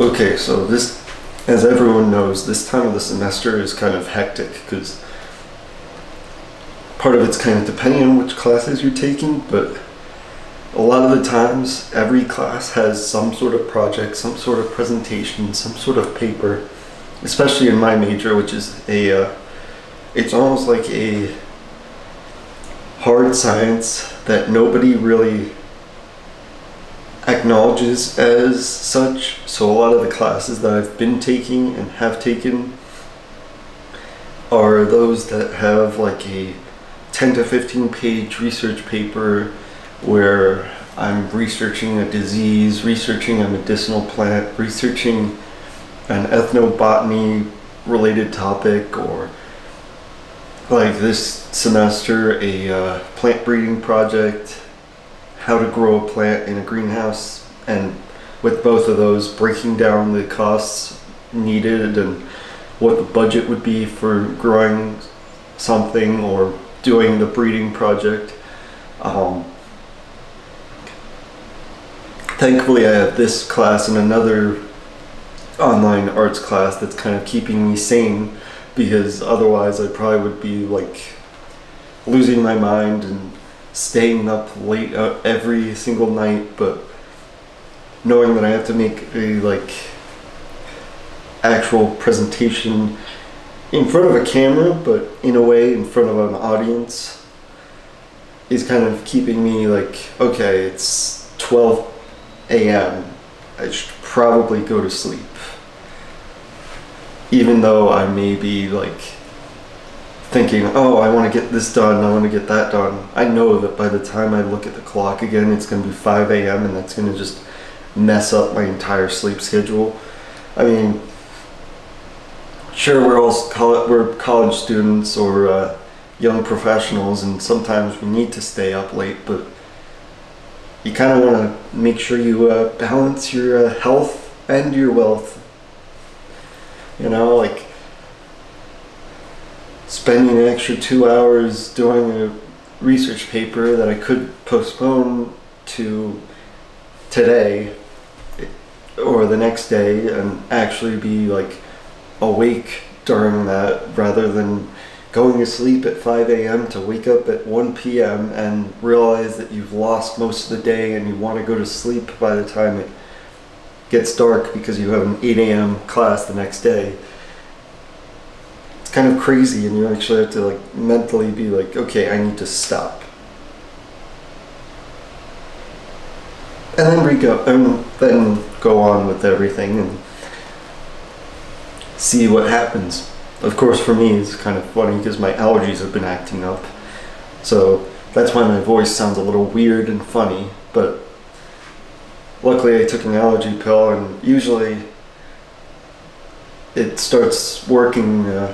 Okay, so this, as everyone knows, this time of the semester is kind of hectic because part of it's kind of depending on which classes you're taking, but a lot of the times every class has some sort of project, some sort of presentation, some sort of paper, especially in my major, which is a, it's almost like a hard science that nobody really acknowledges as such. So a lot of the classes that I've been taking and have taken are those that have like a 10 to 15 page research paper where I'm researching a disease, researching a medicinal plant, researching an ethnobotany related topic, or like this semester a plant breeding project, how to grow a plant in a greenhouse, and with both of those breaking down the costs needed and what the budget would be for growing something or doing the breeding project. Thankfully I have this class and another online arts class that's kind of keeping me sane, because otherwise I probably would be like losing my mind and staying up late every single night. But knowing that I have to make a like actual presentation in front of a camera, but in a way in front of an audience, is kind of keeping me like, okay, it's 12 a.m. I should probably go to sleep, even though I may be like thinking, oh, I want to get this done, I want to get that done. I know that by the time I look at the clock again, it's going to be 5 a.m. and that's going to just mess up my entire sleep schedule. I mean, sure, we're college students or young professionals, and sometimes we need to stay up late, but you kind of want to make sure you balance your health and your wealth. You know, like spending an extra 2 hours doing a research paper that I could postpone to today or the next day and actually be like awake during that, rather than going to sleep at 5 a.m. to wake up at 1 p.m. and realize that you've lost most of the day and you want to go to sleep by the time it gets dark because you have an 8 a.m. class the next day. It's kind of crazy, and you actually have to like mentally be like, okay, I need to stop. And then go on with everything and see what happens. Of course, for me it's kind of funny because my allergies have been acting up, so that's why my voice sounds a little weird and funny. But luckily I took an allergy pill, and usually it starts working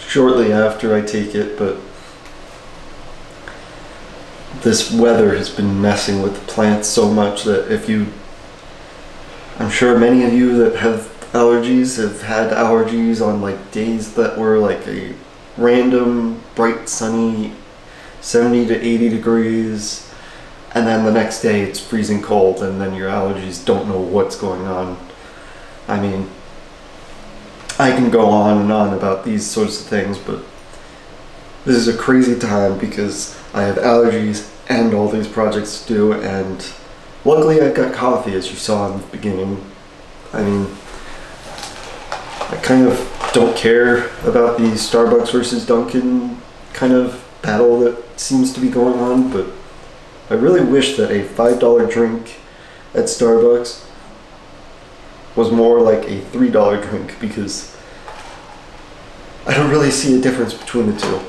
shortly after I take it, but this weather has been messing with the plants so much that I'm sure many of you that have allergies have had allergies on like days that were like a random bright sunny 70 to 80 degrees. And then the next day it's freezing cold, and then your allergies don't know what's going on. I mean, I can go on and on about these sorts of things, but this is a crazy time because I have allergies and all these projects to do, and luckily I've got coffee, as you saw in the beginning. I mean, I kind of don't care about the Starbucks versus Dunkin' kind of battle that seems to be going on, but I really wish that a $5 drink at Starbucks was more like a $3 drink, because I don't really see a difference between the two.